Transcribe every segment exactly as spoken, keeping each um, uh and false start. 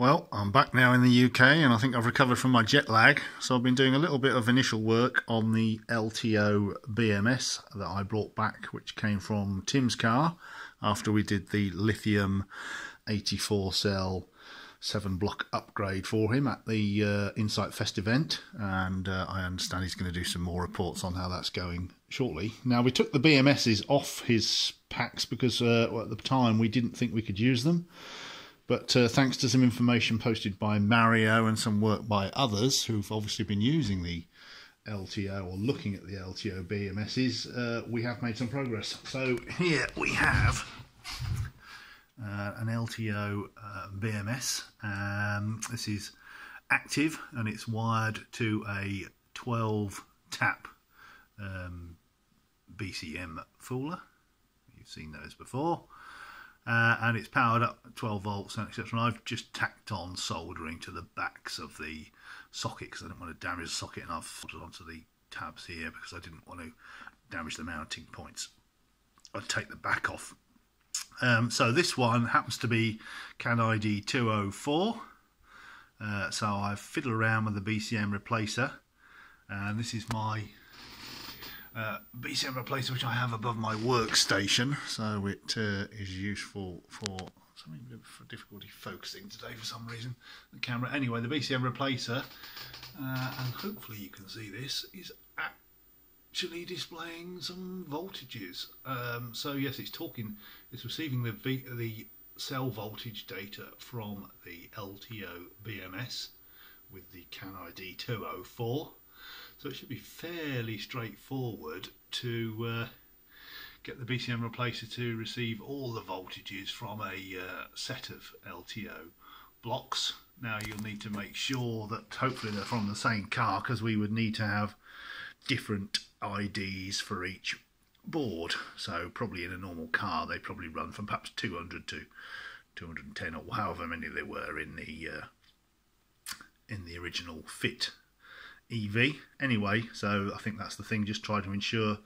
Well, I'm back now in the U K and I think I've recovered from my jet lag, so I've been doing a little bit of initial work on the L T O B M S that I brought back, which came from Tim's car after we did the lithium eighty-four cell seven block upgrade for him at the uh, Insight Fest event, and uh, I understand he's going to do some more reports on how that's going shortly. Now, we took the B M Ss off his packs because uh, well, at the time we didn't think we could use them, but uh, thanks to some information posted by Mario and some work by others who've obviously been using the L T O or looking at the L T O B M Ss, uh, we have made some progress. So here we have Uh, an L T O uh, B M S. Um, this is active and it's wired to a twelve tap um, B C M fooler. You've seen those before. Uh, and it's powered up at twelve volts and et cetera. And I've just tacked on soldering to the backs of the socket because I didn't want to damage the socket, and I've soldered onto the tabs here because I didn't want to damage the mounting points. I'll take the back off. Um, so this one happens to be CAN I D two oh four, uh, so I've fiddled around with the B C M replacer, and this is my uh, B C M replacer which I have above my workstation, so it uh, is useful for something for difficulty focusing today for some reason, the camera. Anyway, the B C M replacer, uh, and hopefully you can see this, is actually displaying some voltages. Um, so yes, it's talking, it's receiving the v, the cell voltage data from the L T O B M S with the CAN I D two oh four, so it should be fairly straightforward to uh, get the B C M replacer to receive all the voltages from a uh, set of L T O blocks. Now, you'll need to make sure that hopefully they're from the same car, because we would need to have different I Ds for each board. So probably in a normal car they probably run from perhaps two hundred to two hundred and ten, or however many they were in the uh, in the original fit E V. Anyway, so I think that's the thing, just try to ensure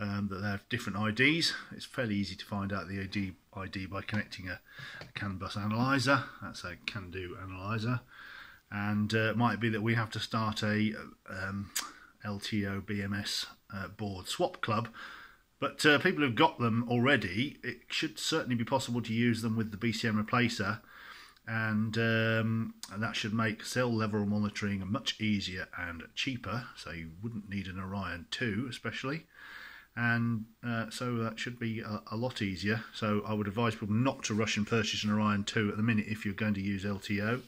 um, that they have different I Ds. It's fairly easy to find out the I D, I D by connecting a, a CAN bus analyzer. That's a CAN-do analyzer, and uh, it might be that we have to start a um, L T O B M S uh, board swap club, but uh, people who've got them already, it should certainly be possible to use them with the B C M replacer, and, um, and that should make cell level monitoring much easier and cheaper, so you wouldn't need an Orion two especially, and uh, so that should be a, a lot easier. So I would advise people not to rush and purchase an Orion two at the minute if you're going to use L T O,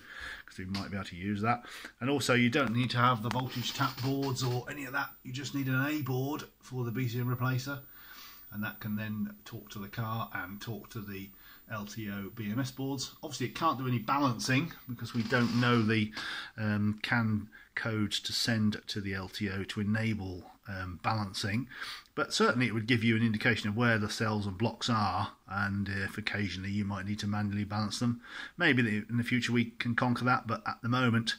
because we might be able to use that. And also, you don't need to have the voltage tap boards or any of that, you just need an A board for the B C M replacer, and that can then talk to the car and talk to the L T O B M S boards. Obviously it can't do any balancing because we don't know the um, CAN codes to send to the L T O to enable um, balancing, but certainly it would give you an indication of where the cells and blocks are, and if occasionally you might need to manually balance them. Maybe in the future we can conquer that, but at the moment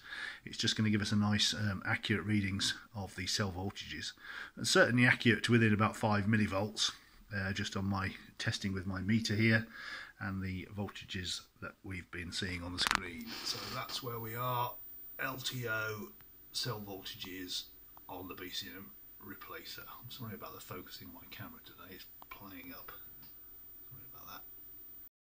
it's just going to give us a nice um, accurate readings of the cell voltages, and certainly accurate to within about five millivolts, uh, just on my testing with my meter here and the voltages that we've been seeing on the screen. So that's where we are, L T O cell voltages on the B C M replacer. I'm sorry about the focusing of my camera today, it's playing up.